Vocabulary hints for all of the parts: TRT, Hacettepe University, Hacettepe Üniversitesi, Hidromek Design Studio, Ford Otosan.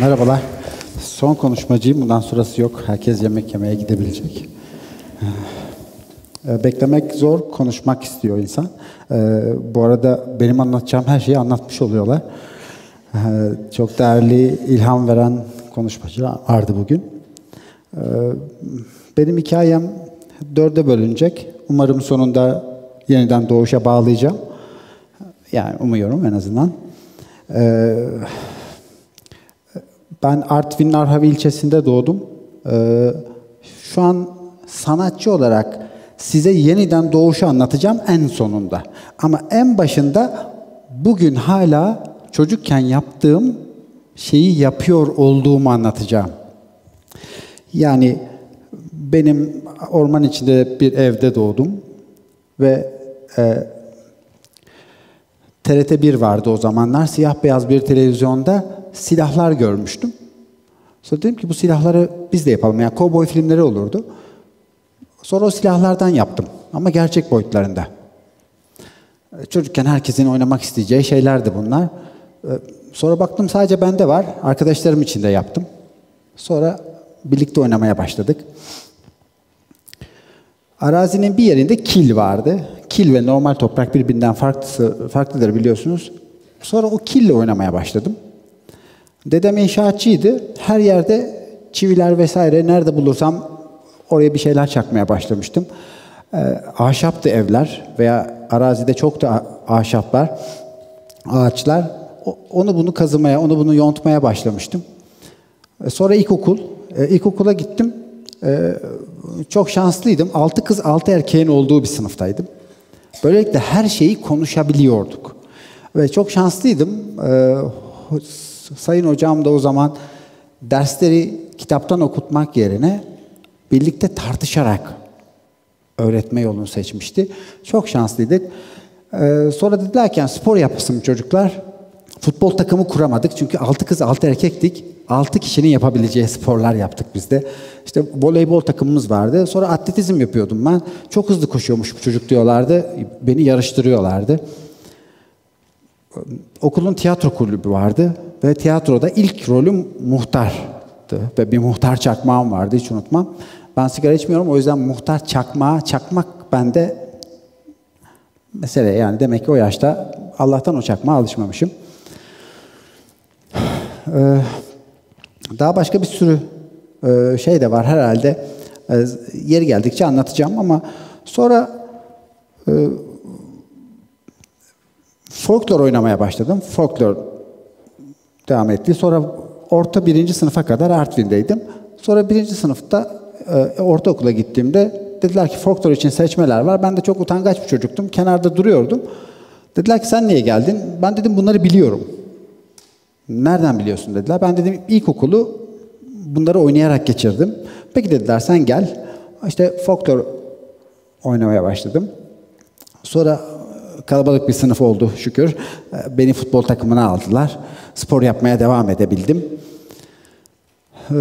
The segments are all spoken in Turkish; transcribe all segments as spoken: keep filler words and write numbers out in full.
Merhabalar. Son konuşmacıyım. Bundan sonrası yok. Herkes yemek yemeye gidebilecek. Beklemek zor, konuşmak istiyor insan. Bu arada benim anlatacağım her şeyi anlatmış oluyorlar. Çok değerli, ilham veren konuşmacılar vardı bugün. Benim hikayem dörde bölünecek. Umarım sonunda yeniden doğuşa bağlayacağım. Yani umuyorum en azından. Ben Artvin'in Arhavi ilçesinde doğdum. Şu an sanatçı olarak size yeniden doğuşu anlatacağım en sonunda. Ama en başında bugün hala çocukken yaptığım şeyi yapıyor olduğumu anlatacağım. Yani benim orman içinde bir evde doğdum ve e, T R T bir vardı o zamanlar. Siyah beyaz bir televizyonda silahlar görmüştüm. Sonra dedim ki bu silahları biz de yapalım. Yani kovboy filmleri olurdu. Sonra o silahlardan yaptım ama gerçek boyutlarında. Çocukken herkesin oynamak isteyeceği şeylerdi bunlar. Sonra baktım sadece bende var. Arkadaşlarım için de yaptım. Sonra birlikte oynamaya başladık. Arazinin bir yerinde kil vardı. Kil ve normal toprak birbirinden farklı, farklıdır biliyorsunuz. Sonra o kille oynamaya başladım. Dedem inşaatçıydı. Her yerde çiviler vesaire nerede bulursam oraya bir şeyler çakmaya başlamıştım. E, ahşaptı evler veya arazide çok da ahşaplar, ağaçlar. O, onu bunu kazımaya, onu bunu yontmaya başlamıştım. E, sonra ilkokul. E, ilkokula gittim. E, çok şanslıydım. Altı kız, altı erkeğin olduğu bir sınıftaydım. Böylelikle her şeyi konuşabiliyorduk. Ve çok şanslıydım. E, sayın hocam da o zaman dersleri kitaptan okutmak yerine birlikte tartışarak öğretme yolunu seçmişti. Çok şanslıydık. Ee, sonra dediler ki spor yapsın çocuklar. Futbol takımı kuramadık. Çünkü altı kız altı erkektik. Altı kişinin yapabileceği sporlar yaptık biz de. İşte voleybol takımımız vardı. Sonra atletizm yapıyordum ben. Çok hızlı koşuyormuş bu çocuk diyorlardı. Beni yarıştırıyorlardı. Okulun tiyatro kulübü vardı. Ve tiyatroda ilk rolüm muhtardı. Ve bir muhtar çakmağım vardı hiç unutmam. Ben sigara içmiyorum o yüzden muhtar çakmağı, çakmak bende mesele yani demek ki o yaşta Allah'tan o çakmağa alışmamışım. Ee, daha başka bir sürü e, şey de var herhalde. E, yeri geldikçe anlatacağım ama sonra e, folklor oynamaya başladım. Folklor devam etti. Sonra orta birinci sınıfa kadar Artvin'deydim. Sonra birinci sınıfta ortaokula gittiğimde dediler ki folklor için seçmeler var. Ben de çok utangaç bir çocuktum. Kenarda duruyordum. Dediler ki sen niye geldin? Ben dedim bunları biliyorum. Nereden biliyorsun dediler. Ben dedim ilkokulu bunları oynayarak geçirdim. Peki dediler sen gel. İşte folklor oynamaya başladım. Sonra kalabalık bir sınıf oldu şükür. Beni futbol takımına aldılar. Spor yapmaya devam edebildim. Ee,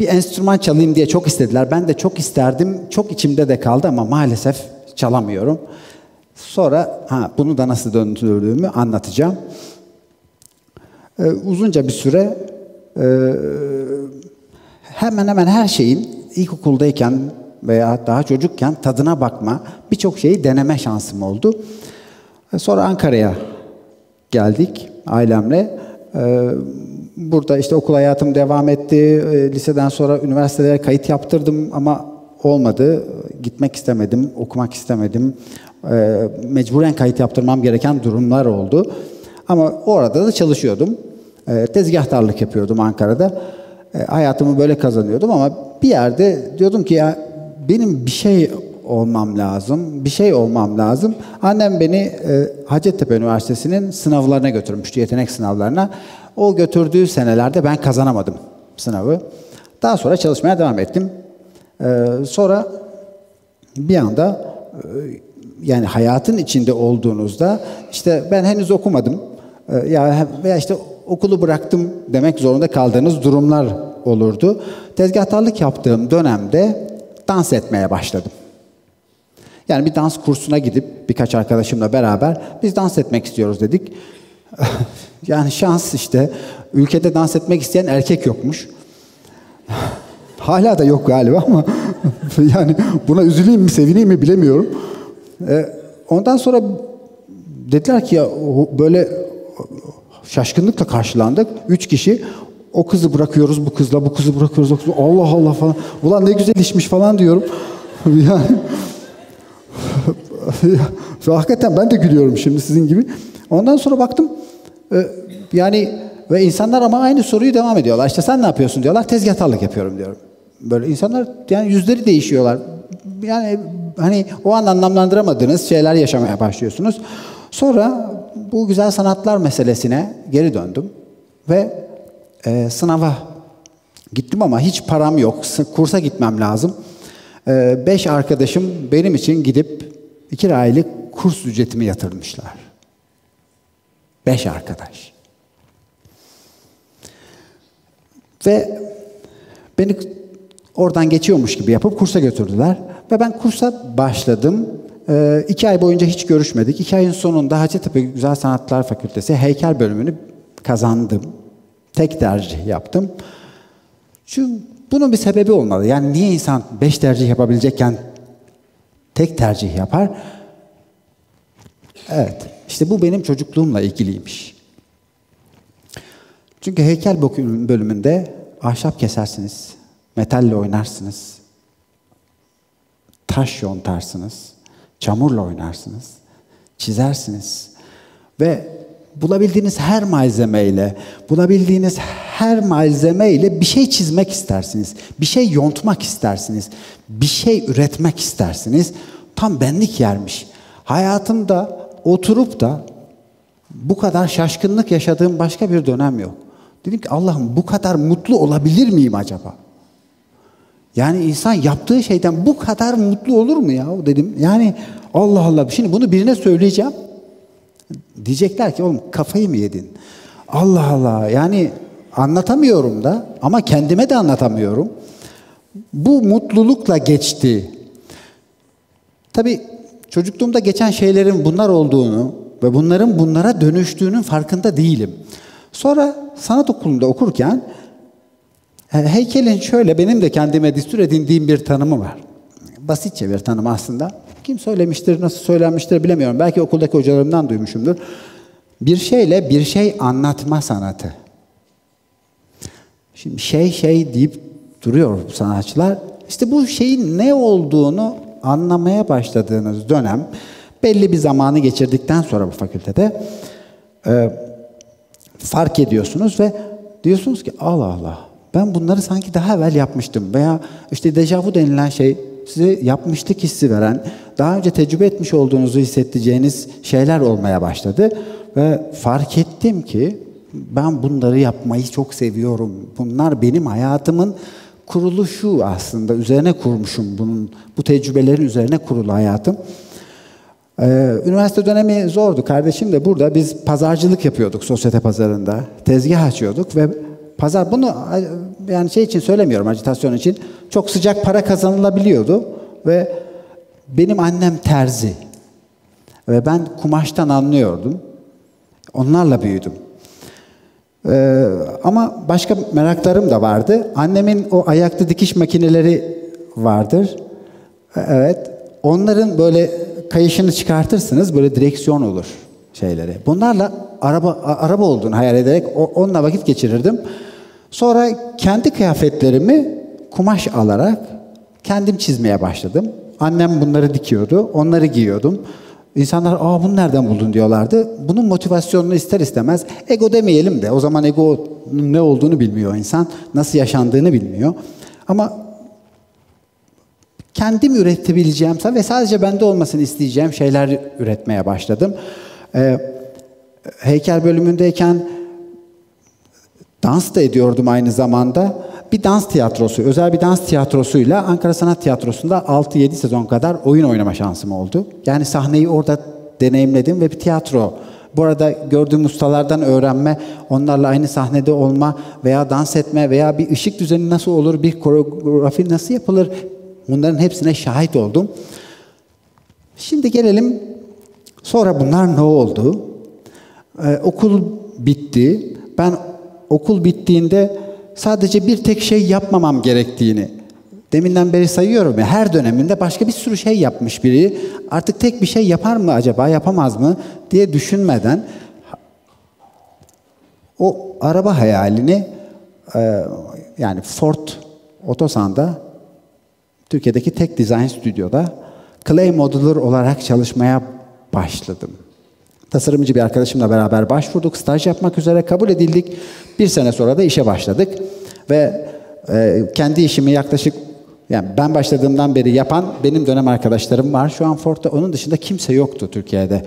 Bir enstrüman çalayım diye çok istediler. Ben de çok isterdim. Çok içimde de kaldı ama maalesef çalamıyorum. Sonra ha, bunu da nasıl döndürdüğümü anlatacağım. Ee, uzunca bir süre e, hemen hemen her şeyin ilkokuldayken veya daha çocukken tadına bakma, birçok şeyi deneme şansım oldu. Ee, sonra Ankara'ya geldik ailemle. Ee, Burada işte okul hayatım devam etti. Liseden sonra üniversitelere kayıt yaptırdım ama olmadı. Gitmek istemedim, okumak istemedim. Mecburen kayıt yaptırmam gereken durumlar oldu. Ama orada da çalışıyordum. Tezgahtarlık yapıyordum Ankara'da. Hayatımı böyle kazanıyordum ama bir yerde diyordum ki ya benim bir şey olmam lazım, bir şey olmam lazım. Annem beni Hacettepe Üniversitesi'nin sınavlarına götürmüştü, yetenek sınavlarına. O götürdüğü senelerde ben kazanamadım sınavı. Daha sonra çalışmaya devam ettim. Ee, sonra bir anda e, yani hayatın içinde olduğunuzda işte ben henüz okumadım e, ya veya işte okulu bıraktım demek zorunda kaldığınız durumlar olurdu. Tezgahtarlık yaptığım dönemde dans etmeye başladım. Yani bir dans kursuna gidip birkaç arkadaşımla beraber biz dans etmek istiyoruz dedik. Yani şans işte. Ülkede dans etmek isteyen erkek yokmuş. Hala da yok galiba ama yani buna üzüleyim mi, sevineyim mi bilemiyorum. Ee, ondan sonra dediler ki ya böyle şaşkınlıkla karşılandık. Üç kişi o kızı bırakıyoruz bu kızla, bu kızı bırakıyoruz o kızla. Allah Allah falan. Ulan ne güzel işmiş falan diyorum. Yani hakikaten ben de gülüyorum şimdi sizin gibi. Ondan sonra baktım e, yani ve insanlar ama aynı soruyu devam ediyorlar. İşte sen ne yapıyorsun diyorlar. Tezgahtarlık yapıyorum diyorum. Böyle insanlar yani yüzleri değişiyorlar. Yani hani o an anlamlandıramadığınız şeyler yaşamaya başlıyorsunuz. Sonra bu güzel sanatlar meselesine geri döndüm ve e, sınava gittim ama hiç param yok. Kursa gitmem lazım. E, beş arkadaşım benim için gidip iki aylık kurs ücretimi yatırmışlar. Beş arkadaş. Ve beni oradan geçiyormuş gibi yapıp kursa götürdüler. Ve ben kursa başladım. Ee, iki ay boyunca hiç görüşmedik. İki ayın sonunda Hacettepe Güzel Sanatlar Fakültesi heykel bölümünü kazandım. Tek tercih yaptım. Çünkü bunun bir sebebi olmalı. Yani niye insan beş tercih yapabilecekken tek tercih yapar? Evet. İşte bu benim çocukluğumla ilgiliymiş. Çünkü heykel bölümünde ahşap kesersiniz, metalle oynarsınız, taş yontarsınız, çamurla oynarsınız, çizersiniz ve bulabildiğiniz her malzemeyle, bulabildiğiniz her malzemeyle bir şey çizmek istersiniz, bir şey yontmak istersiniz, bir şey üretmek istersiniz. Tam benlik yermiş. Hayatımda oturup da bu kadar şaşkınlık yaşadığım başka bir dönem yok. Dedim ki Allah'ım bu kadar mutlu olabilir miyim acaba? Yani insan yaptığı şeyden bu kadar mutlu olur mu ya dedim. Yani Allah Allah. Şimdi bunu birine söyleyeceğim. Diyecekler ki oğlum kafayı mı yedin? Allah Allah. Yani anlatamıyorum da ama kendime de anlatamıyorum. Bu mutlulukla geçti. Tabii çocukluğumda geçen şeylerin bunlar olduğunu ve bunların bunlara dönüştüğünün farkında değilim. Sonra sanat okulunda okurken heykelin şöyle benim de kendime düstur edindiğim bir tanımı var. Basitçe bir tanım aslında. Kim söylemiştir, nasıl söylenmiştir bilemiyorum. Belki okuldaki hocalarımdan duymuşumdur. Bir şeyle bir şey anlatma sanatı. Şimdi şey şey deyip duruyor bu sanatçılar. İşte bu şeyin ne olduğunu anlamaya başladığınız dönem belli bir zamanı geçirdikten sonra bu fakültede e, fark ediyorsunuz ve diyorsunuz ki Allah Allah ben bunları sanki daha evvel yapmıştım veya işte dejavu denilen şey size yapmışlık hissi veren daha önce tecrübe etmiş olduğunuzu hissedeceğiniz şeyler olmaya başladı ve fark ettim ki ben bunları yapmayı çok seviyorum. Bunlar benim hayatımın kuruluşu aslında üzerine kurmuşum bunun bu tecrübelerin üzerine kurulu hayatım. Üniversite dönemi zordu. Kardeşim de burada biz pazarcılık yapıyorduk sosyete pazarında. Tezgah açıyorduk ve pazar bunu yani şey için söylemiyorum acitasyon için çok sıcak para kazanılabiliyordu ve benim annem terzi ve ben kumaştan anlıyordum. Onlarla büyüdüm. Ee, ama başka meraklarım da vardı. Annemin o ayaklı dikiş makineleri vardır. Evet. Onların böyle kayışını çıkartırsınız böyle direksiyon olur şeyleri. Bunlarla araba araba olduğunu hayal ederek onunla vakit geçirirdim. Sonra kendi kıyafetlerimi kumaş alarak kendim çizmeye başladım. Annem bunları dikiyordu. Onları giyiyordum. İnsanlar "Aa bunu nereden buldun?" diyorlardı. Bunun motivasyonunu ister istemez ego demeyelim de o zaman egonun ne olduğunu bilmiyor insan. Nasıl yaşandığını bilmiyor. Ama kendim üretebileceğimse ve sadece bende olmasını isteyeceğim şeyler üretmeye başladım. Ee, heykel bölümündeyken dans da ediyordum aynı zamanda. Bir dans tiyatrosu, özel bir dans tiyatrosuyla Ankara Sanat Tiyatrosu'nda altı yedi sezon kadar oyun oynama şansım oldu. Yani sahneyi orada deneyimledim ve bir tiyatro. Bu arada gördüğüm ustalardan öğrenme, onlarla aynı sahnede olma veya dans etme veya bir ışık düzeni nasıl olur, bir koreografi nasıl yapılır, bunların hepsine şahit oldum. Şimdi gelelim sonra bunlar ne oldu? Ee, okul bitti. Ben okul bittiğinde sadece bir tek şey yapmamam gerektiğini, deminden beri sayıyorum ya, her döneminde başka bir sürü şey yapmış biri. Artık tek bir şey yapar mı acaba, yapamaz mı diye düşünmeden o araba hayalini e, yani Ford Otosan'da, Türkiye'deki tek dizayn stüdyoda Clay Modeler olarak çalışmaya başladım. Tasarımcı bir arkadaşımla beraber başvurduk, staj yapmak üzere kabul edildik. Bir sene sonra da işe başladık ve e, kendi işimi yaklaşık, yani ben başladığımdan beri yapan benim dönem arkadaşlarım var. Şu an Ford'da onun dışında kimse yoktu Türkiye'de.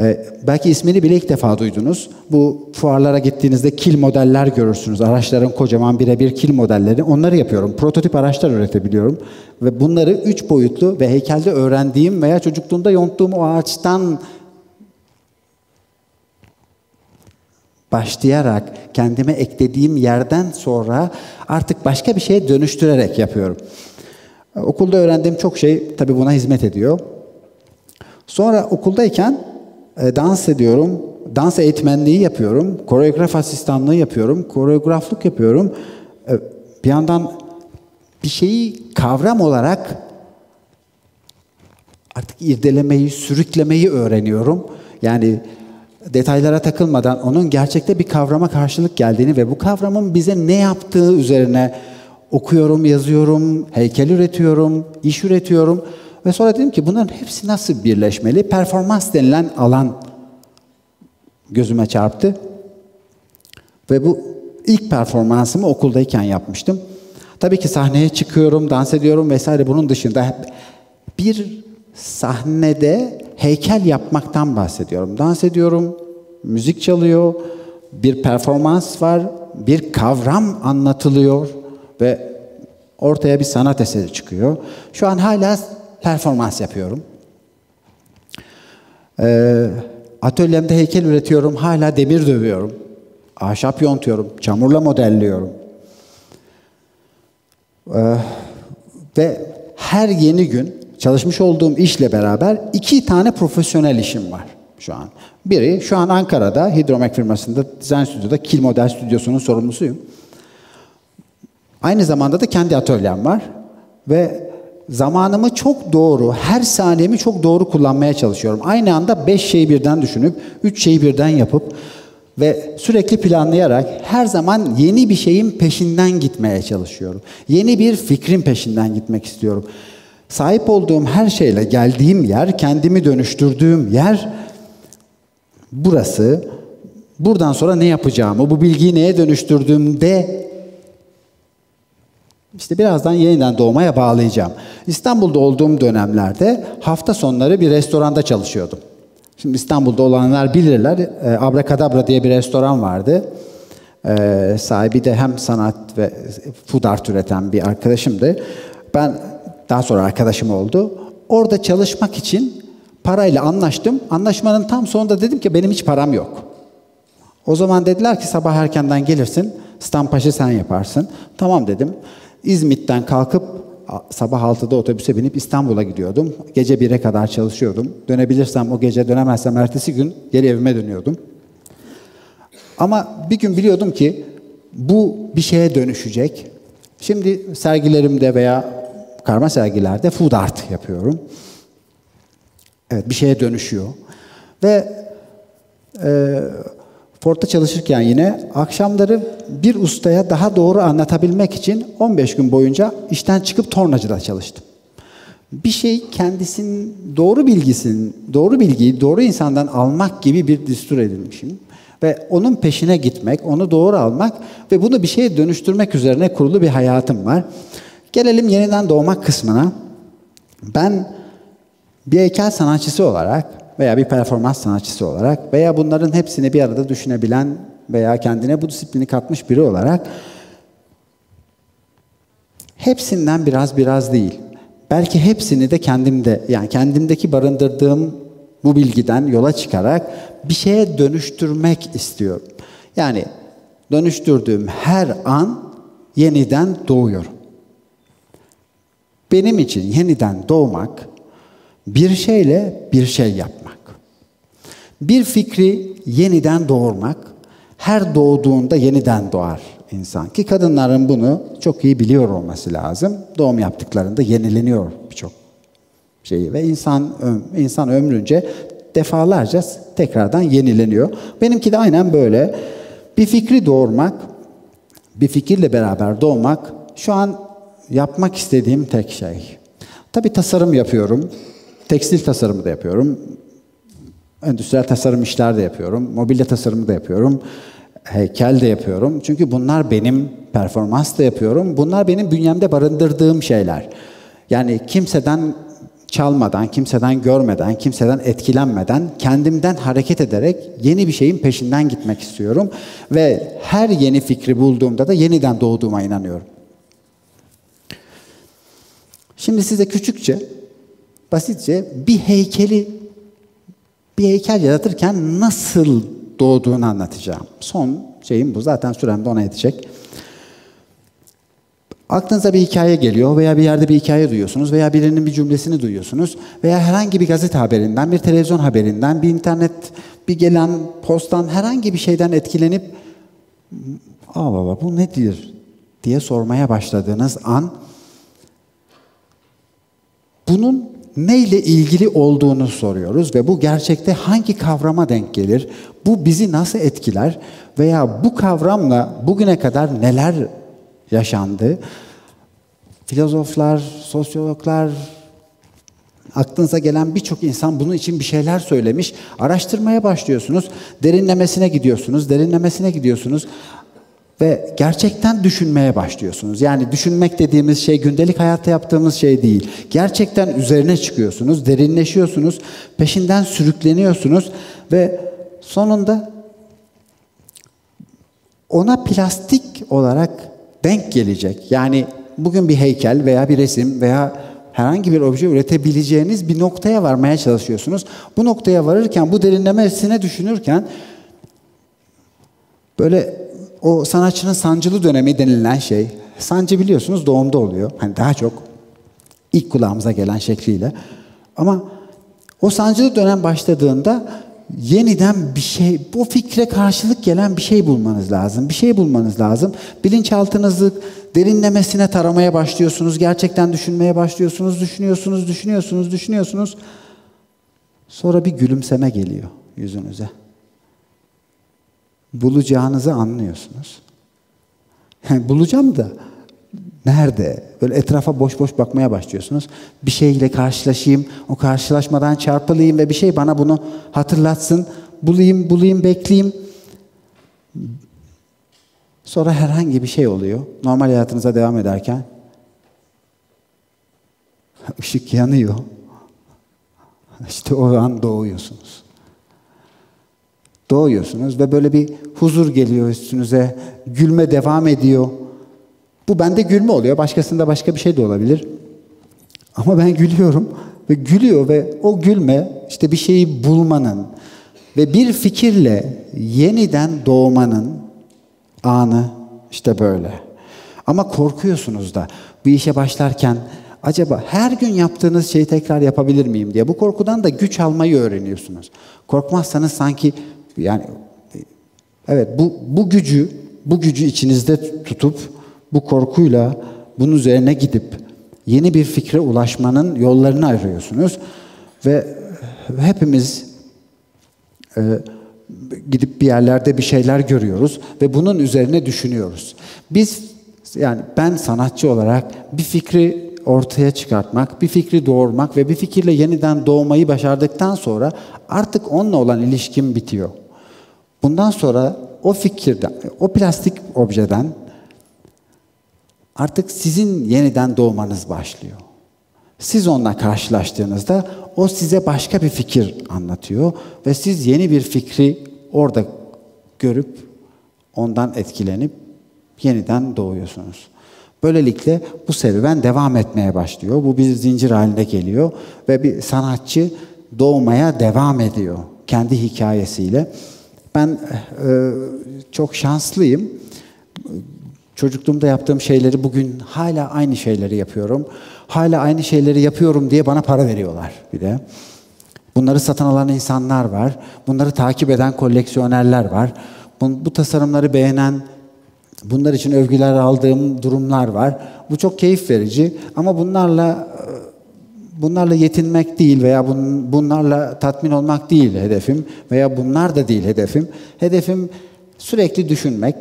E, belki ismini bile ilk defa duydunuz. Bu fuarlara gittiğinizde kil modeller görürsünüz. Araçların kocaman birebir kil modelleri. Onları yapıyorum. Prototip araçlar üretebiliyorum. Ve bunları üç boyutlu ve heykelde öğrendiğim veya çocukluğumda yonttuğum o ağaçtan başlayarak, kendime eklediğim yerden sonra artık başka bir şeye dönüştürerek yapıyorum. Okulda öğrendiğim çok şey tabii buna hizmet ediyor. Sonra okuldayken e, dans ediyorum, dans eğitmenliği yapıyorum, koreograf asistanlığı yapıyorum, koreograflık yapıyorum. E, bir yandan bir şeyi kavram olarak artık irdelemeyi, sürüklemeyi öğreniyorum. Yani detaylara takılmadan onun gerçekte bir kavrama karşılık geldiğini ve bu kavramın bize ne yaptığı üzerine okuyorum, yazıyorum, heykel üretiyorum, iş üretiyorum. Ve sonra dedim ki bunların hepsi nasıl birleşmeli? Performans denilen alan gözüme çarptı. Ve bu ilk performansımı okuldayken yapmıştım. Tabii ki sahneye çıkıyorum, dans ediyorum vesaire. Bunun dışında bir sahnede heykel yapmaktan bahsediyorum. Dans ediyorum, müzik çalıyor, bir performans var, bir kavram anlatılıyor ve ortaya bir sanat eseri çıkıyor. Şu an hala performans yapıyorum. Ee, atölyemde heykel üretiyorum, hala demir dövüyorum, ahşap yontuyorum, çamurla modelliyorum. Ee, ve her yeni gün çalışmış olduğum işle beraber iki tane profesyonel işim var şu an. Biri şu an Ankara'da Hidromek firmasında dizayn stüdyoda Kil Model Stüdyosu'nun sorumlusuyum. Aynı zamanda da kendi atölyem var ve zamanımı çok doğru, her saniyemi çok doğru kullanmaya çalışıyorum. Aynı anda beş şeyi birden düşünüp, üç şeyi birden yapıp ve sürekli planlayarak her zaman yeni bir şeyin peşinden gitmeye çalışıyorum. Yeni bir fikrin peşinden gitmek istiyorum. Sahip olduğum her şeyle geldiğim yer, kendimi dönüştürdüğüm yer burası. Buradan sonra ne yapacağımı, bu bilgiyi neye dönüştürdüğümde işte birazdan yeniden doğmaya bağlayacağım. İstanbul'da olduğum dönemlerde hafta sonları bir restoranda çalışıyordum. Şimdi İstanbul'da olanlar bilirler, e, Abrakadabra diye bir restoran vardı. E, sahibi de hem sanat ve food art üreten bir arkadaşımdı. Ben daha sonra arkadaşım oldu. Orada çalışmak için parayla anlaştım. Anlaşmanın tam sonunda dedim ki benim hiç param yok. O zaman dediler ki sabah erkenden gelirsin, stampajı sen yaparsın. Tamam dedim. İzmit'ten kalkıp sabah altıda otobüse binip İstanbul'a gidiyordum. Gece bire kadar çalışıyordum. Dönebilirsem o gece, dönemezsem ertesi gün geri evime dönüyordum. Ama bir gün biliyordum ki bu bir şeye dönüşecek. Şimdi sergilerimde veya karma sergilerde food art yapıyorum. Evet, bir şeye dönüşüyor. Ve e, Ford'da çalışırken yine akşamları bir ustaya daha doğru anlatabilmek için on beş gün boyunca işten çıkıp tornacıda çalıştım. Bir şey kendisinin doğru bilgisini, doğru bilgiyi doğru insandan almak gibi bir düstur edinmişim. Ve onun peşine gitmek, onu doğru almak ve bunu bir şeye dönüştürmek üzerine kurulu bir hayatım var. Gelelim yeniden doğmak kısmına. Ben bir heykel sanatçısı olarak veya bir performans sanatçısı olarak veya bunların hepsini bir arada düşünebilen veya kendine bu disiplini katmış biri olarak hepsinden biraz biraz değil. Belki hepsini de kendimde, yani kendimdeki barındırdığım bu bilgiden yola çıkarak bir şeye dönüştürmek istiyorum. Yani dönüştürdüğüm her an yeniden doğuyorum. Benim için yeniden doğmak, bir şeyle bir şey yapmak. Bir fikri yeniden doğurmak, her doğduğunda yeniden doğar insan. Ki kadınların bunu çok iyi biliyor olması lazım. Doğum yaptıklarında yenileniyor birçok şeyi ve insan insan ömrünce defalarca tekrardan yenileniyor. Benimki de aynen böyle. Bir fikri doğurmak, bir fikirle beraber doğmak şu an yapmak istediğim tek şey. Tabii tasarım yapıyorum. Tekstil tasarımı da yapıyorum. Endüstriyel tasarım işler de yapıyorum. Mobilya tasarımı da yapıyorum. Heykel de yapıyorum. Çünkü bunlar benim, performans da yapıyorum. Bunlar benim bünyemde barındırdığım şeyler. Yani kimseden çalmadan, kimseden görmeden, kimseden etkilenmeden, kendimden hareket ederek yeni bir şeyin peşinden gitmek istiyorum. Ve her yeni fikri bulduğumda da yeniden doğduğuma inanıyorum. Şimdi size küçükçe, basitçe bir heykeli, bir heykel yaratırken nasıl doğduğunu anlatacağım. Son şeyim bu. Zaten sürem de ona yetecek. Aklınıza bir hikaye geliyor veya bir yerde bir hikaye duyuyorsunuz veya birinin bir cümlesini duyuyorsunuz veya herhangi bir gazete haberinden, bir televizyon haberinden, bir internet, bir gelen posttan herhangi bir şeyden etkilenip "Aa baba bu nedir?" diye sormaya başladığınız an bunun neyle ilgili olduğunu soruyoruz ve bu gerçekte hangi kavrama denk gelir? Bu bizi nasıl etkiler? Veya bu kavramla bugüne kadar neler yaşandı? Filozoflar, sosyologlar, aklınıza gelen birçok insan bunun için bir şeyler söylemiş. Araştırmaya başlıyorsunuz, derinlemesine gidiyorsunuz, derinlemesine gidiyorsunuz. Ve gerçekten düşünmeye başlıyorsunuz. Yani düşünmek dediğimiz şey gündelik hayatta yaptığımız şey değil. Gerçekten üzerine çıkıyorsunuz, derinleşiyorsunuz, peşinden sürükleniyorsunuz ve sonunda ona plastik olarak denk gelecek. Yani bugün bir heykel veya bir resim veya herhangi bir obje üretebileceğiniz bir noktaya varmaya çalışıyorsunuz. Bu noktaya varırken, bu derinlemesine düşünürken böyle... O sanatçının sancılı dönemi denilen şey, sancı biliyorsunuz doğumda oluyor. Hani daha çok ilk kulağımıza gelen şekliyle. Ama o sancılı dönem başladığında yeniden bir şey, bu fikre karşılık gelen bir şey bulmanız lazım. Bir şey bulmanız lazım. Bilinçaltınızı derinlemesine taramaya başlıyorsunuz. Gerçekten düşünmeye başlıyorsunuz. Düşünüyorsunuz, düşünüyorsunuz, düşünüyorsunuz. Sonra bir gülümseme geliyor yüzünüze. Bulacağınızı anlıyorsunuz. Yani bulacağım da nerede? Böyle etrafa boş boş bakmaya başlıyorsunuz. Bir şeyle karşılaşayım, o karşılaşmadan çarpılayım ve bir şey bana bunu hatırlatsın. Bulayım, bulayım, bekleyeyim. Sonra herhangi bir şey oluyor. Normal hayatınıza devam ederken ışık yanıyor. İşte o an doğuyorsunuz. Doğuyorsunuz ve böyle bir huzur geliyor üstünüze. Gülme devam ediyor. Bu bende gülme oluyor. Başkasında başka bir şey de olabilir. Ama ben gülüyorum. Ve gülüyor ve o gülme işte bir şeyi bulmanın ve bir fikirle yeniden doğmanın anı işte böyle. Ama korkuyorsunuz da bir işe başlarken acaba her gün yaptığınız şeyi tekrar yapabilir miyim diye. Bu korkudan da güç almayı öğreniyorsunuz. Korkmazsanız sanki yani evet bu bu gücü bu gücü içinizde tutup bu korkuyla bunun üzerine gidip yeni bir fikre ulaşmanın yollarını arıyorsunuz ve hepimiz e, gidip bir yerlerde bir şeyler görüyoruz ve bunun üzerine düşünüyoruz. Biz yani ben sanatçı olarak bir fikri ortaya çıkartmak, bir fikri doğurmak ve bir fikirle yeniden doğmayı başardıktan sonra artık onunla olan ilişkim bitiyor. Bundan sonra o fikirden, o plastik objeden artık sizin yeniden doğmanız başlıyor. Siz onunla karşılaştığınızda o size başka bir fikir anlatıyor ve siz yeni bir fikri orada görüp ondan etkilenip yeniden doğuyorsunuz. Böylelikle bu serüven devam etmeye başlıyor. Bu bir zincir haline geliyor ve bir sanatçı doğmaya devam ediyor kendi hikayesiyle. Ben e, çok şanslıyım. Çocukluğumda yaptığım şeyleri bugün hala aynı şeyleri yapıyorum. Hala aynı şeyleri yapıyorum diye bana para veriyorlar bir de. Bunları satın alan insanlar var. Bunları takip eden koleksiyonerler var. Bu, bu tasarımları beğenen, bunlar için övgüler aldığım durumlar var. Bu çok keyif verici ama bunlarla bunlarla yetinmek değil veya bun, bunlarla tatmin olmak değil hedefim veya bunlar da değil hedefim. Hedefim sürekli düşünmek,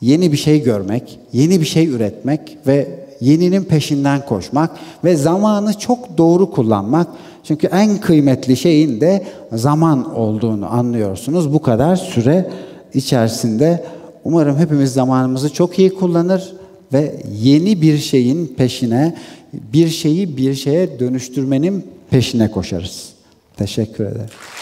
yeni bir şey görmek, yeni bir şey üretmek ve yeninin peşinden koşmak ve zamanı çok doğru kullanmak. Çünkü en kıymetli şeyin de zaman olduğunu anlıyorsunuz. Bu kadar süre içerisinde umarım hepimiz zamanımızı çok iyi kullanır ve yeni bir şeyin peşine, bir şeyi bir şeye dönüştürmenin peşine koşarız. Teşekkür ederim.